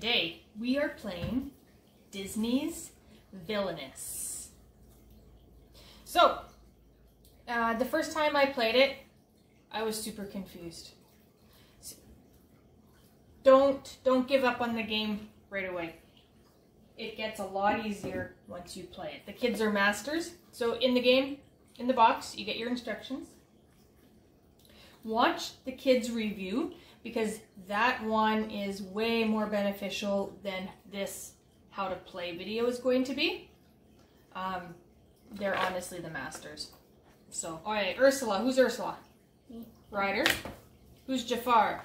Today we are playing Disney's Villainous. So, the first time I played it, I was super confused. So, don't give up on the game right away. It gets a lot easier once you play it. The kids are masters. So in the game, in the box, you get your instructions. Watch the kids' review, because that one is way more beneficial than this how to play video is going to be. They're honestly the masters. So, all right, Ursula. Who's Ursula? Me. Ryder. Who's Jafar?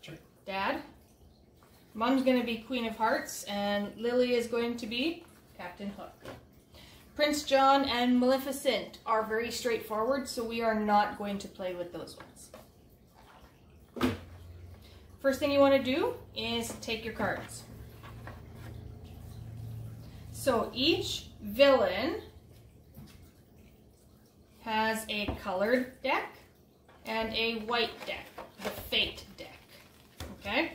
Sure. Dad. Mom's going to be Queen of Hearts, and Lily is going to be Captain Hook. Prince John and Maleficent are very straightforward, so we are not going to play with those ones. First thing you want to do is take your cards. So each villain has a colored deck and a white deck, the Fate deck, okay?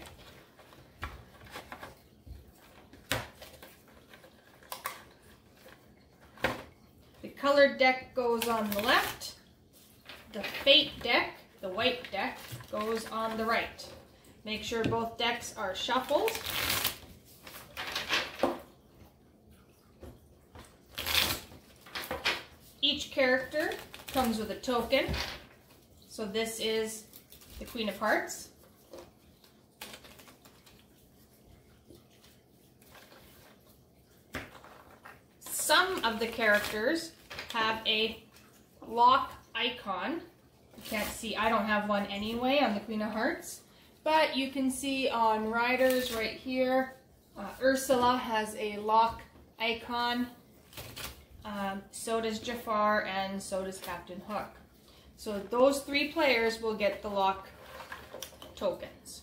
Colored deck goes on the left, the Fate deck, the white deck, goes on the right. Make sure both decks are shuffled. Each character comes with a token. So this is the Queen of Hearts. Some of the characters have a lock icon. You can't see, I don't have one anyway on the Queen of Hearts, but you can see on Ryder's right here, Ursula has a lock icon, so does Jafar, and so does Captain Hook. So those three players will get the lock tokens.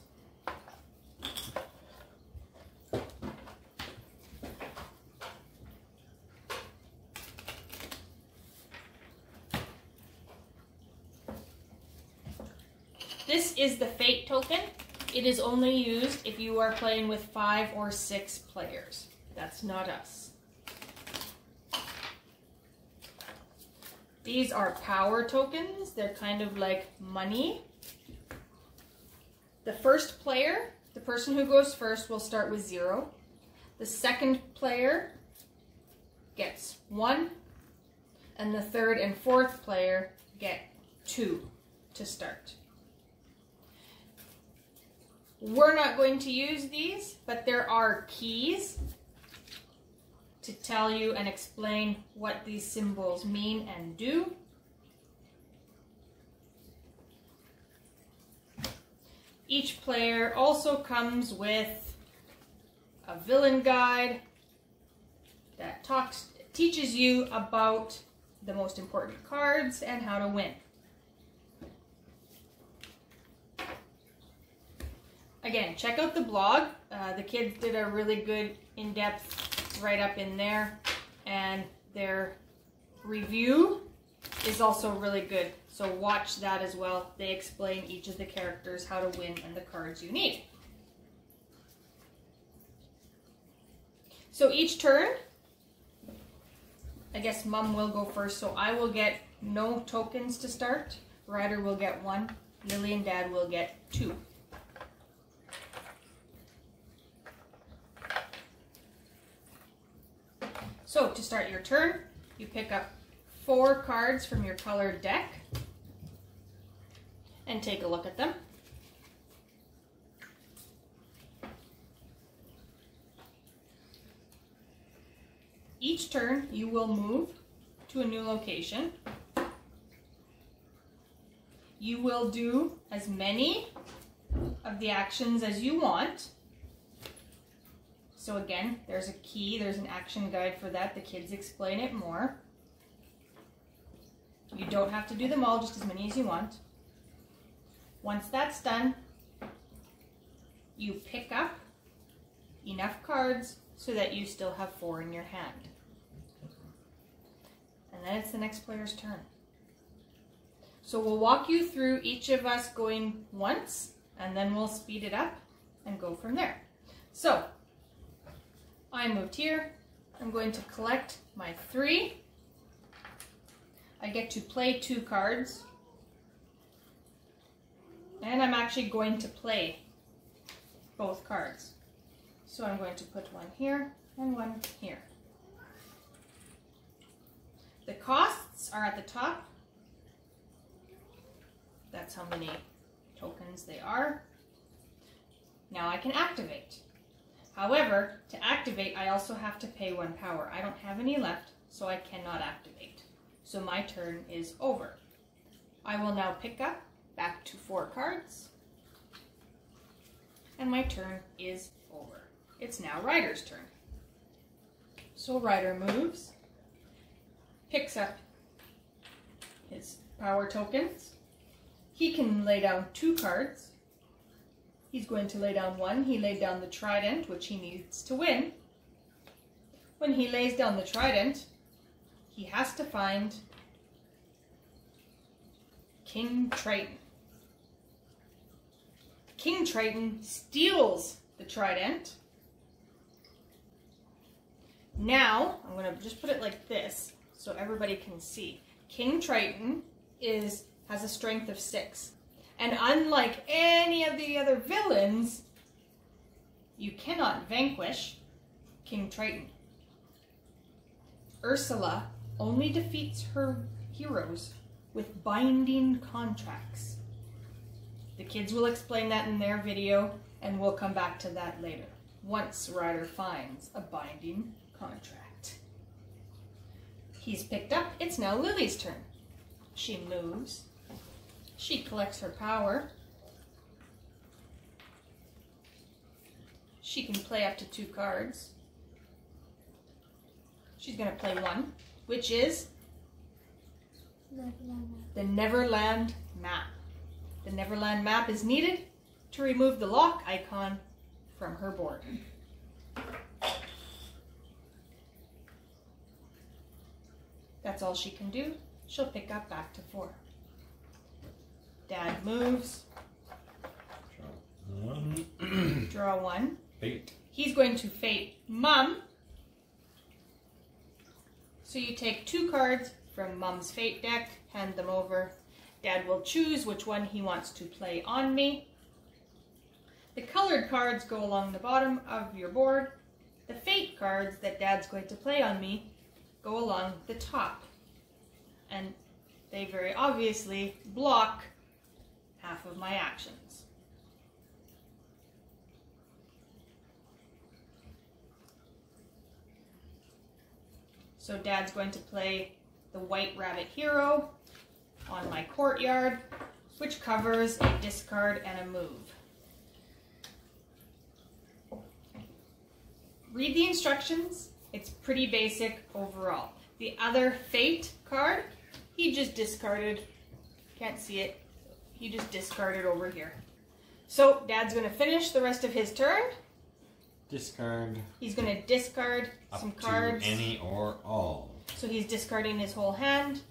This is the Fate token. It is only used if you are playing with 5 or 6 players. That's not us. These are power tokens. They're kind of like money. The first player, the person who goes first, will start with 0. The second player gets 1. And the third and fourth player get 2 to start. We're not going to use these, but there are keys to tell you and explain what these symbols mean and do. Each player also comes with a villain guide that teaches you about the most important cards and how to win. Again, check out the blog. The kids did a really good in-depth write-up in there, and their review is also really good. So watch that as well. They explain each of the characters, how to win, and the cards you need. So each turn, I guess Mom will go first, so I will get no tokens to start. Ryder will get 1. Lily and Dad will get 2. So, to start your turn, you pick up 4 cards from your colored deck and take a look at them. Each turn, you will move to a new location. You will do as many of the actions as you want. So again, there's a key, there's an action guide for that. The kids explain it more. You don't have to do them all, just as many as you want. Once that's done, you pick up enough cards so that you still have 4 in your hand. And then it's the next player's turn. So we'll walk you through each of us going once, and then we'll speed it up and go from there. So I moved here. I'm going to collect my three. I get to play two cards. And I'm actually going to play both cards. So I'm going to put one here and one here. The costs are at the top. That's how many tokens they are. Now I can activate. However, to activate, I also have to pay one power. I don't have any left, so I cannot activate. So my turn is over. I will now pick up back to four cards. And my turn is over. It's now Ryder's turn. So Ryder moves, picks up his power tokens. He can lay down two cards. He's going to lay down one. He laid down the trident, which he needs to win. When he lays down the trident, he has to find King Triton. King Triton steals the trident. Now, I'm going to just put it like this so everybody can see. King Triton has a strength of 6. And unlike any of the other villains, you cannot vanquish King Triton. Ursula only defeats her heroes with binding contracts. The kids will explain that in their video, and we'll come back to that later, once Ryder finds a binding contract. He's picked up. It's now Lily's turn. She moves. She collects her power. She can play up to two cards. She's going to play one, which is the Neverland map. The Neverland map is needed to remove the lock icon from her board. That's all she can do. She'll pick up back to 4. Dad moves. Draw one. Draw one. Fate. He's going to fate Mum. So you take two cards from Mum's fate deck, hand them over. Dad will choose which one he wants to play on me. The colored cards go along the bottom of your board. The fate cards that Dad's going to play on me go along the top. And they very obviously block half of my actions. So Dad's going to play the White Rabbit hero on my courtyard, which covers a discard and a move. Read the instructions. It's pretty basic overall. The other fate card, he just discarded. Can't see it. You just discard it over here. So Dad's going to finish the rest of his turn. Discard. He's going to discard some cards. Any or all. So he's discarding his whole hand,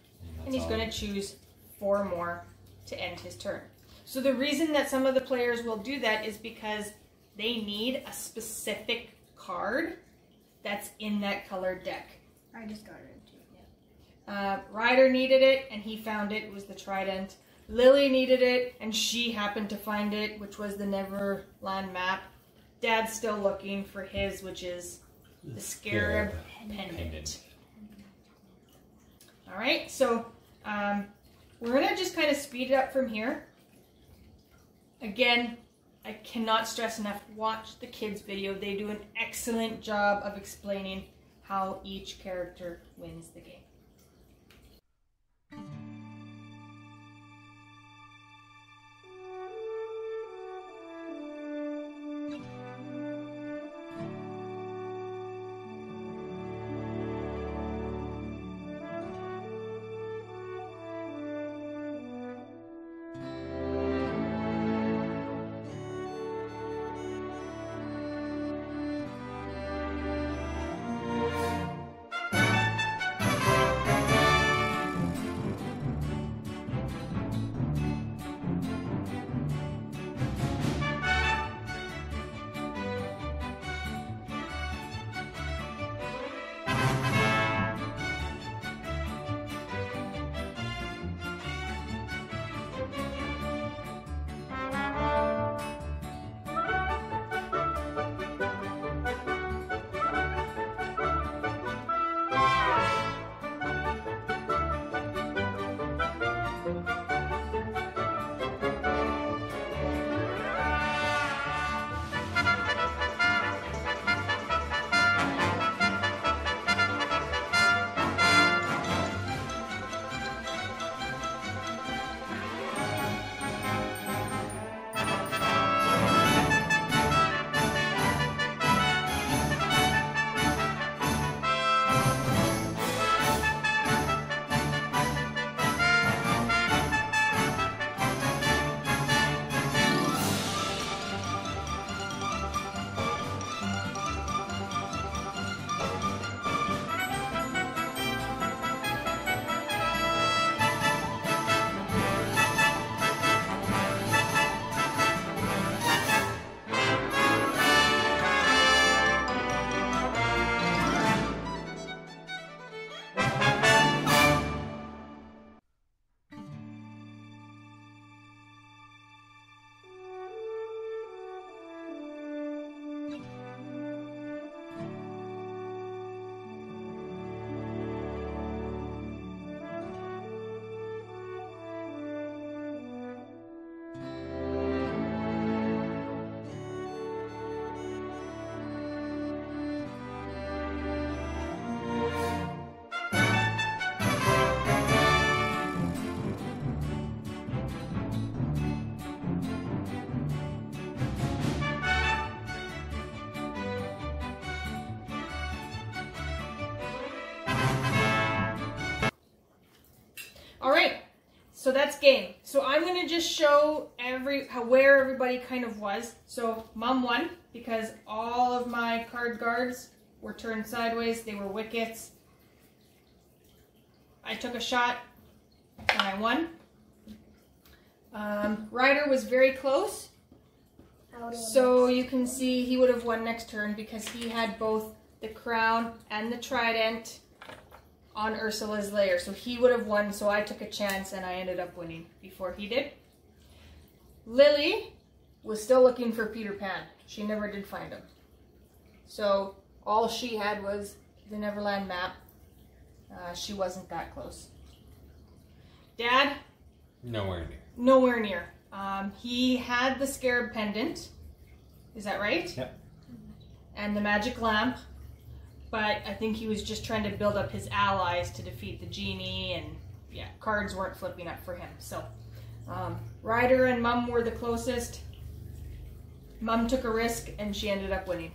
and he's going to choose 4 more to end his turn. So the reason that some of the players will do that is because they need a specific card that's in that colored deck. I discarded it too. Yeah. Ryder needed it, and he found it. It was the trident. Lily needed it, and she happened to find it, which was the Neverland map. Dad's still looking for his, which is the Scarab Pendant. All right, so we're going to just kind of speed it up from here. Again, I cannot stress enough, watch the kids' video. They do an excellent job of explaining how each character wins the game. So that's game. So I'm gonna just show where everybody kind of was. So Mom won because all of my card guards were turned sideways. They were wickets. I took a shot and I won. Ryder was very close. So you can see he would have won next turn because he had both the crown and the trident on Ursula's lair. So he would have won, so I took a chance and I ended up winning before he did. Lily was still looking for Peter Pan. She never did find him. So all she had was the Neverland map. She wasn't that close. Dad? Nowhere near. Nowhere near. He had the Scarab Pendant. Is that right? Yep. And the magic lamp. But I think he was just trying to build up his allies to defeat the genie, and yeah, cards weren't flipping up for him. So Ryder and Mum were the closest. Mum took a risk and she ended up winning.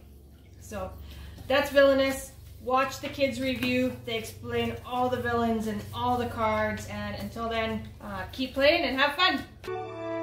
So that's Villainous. Watch the kids' review. They explain all the villains and all the cards. And until then, keep playing and have fun.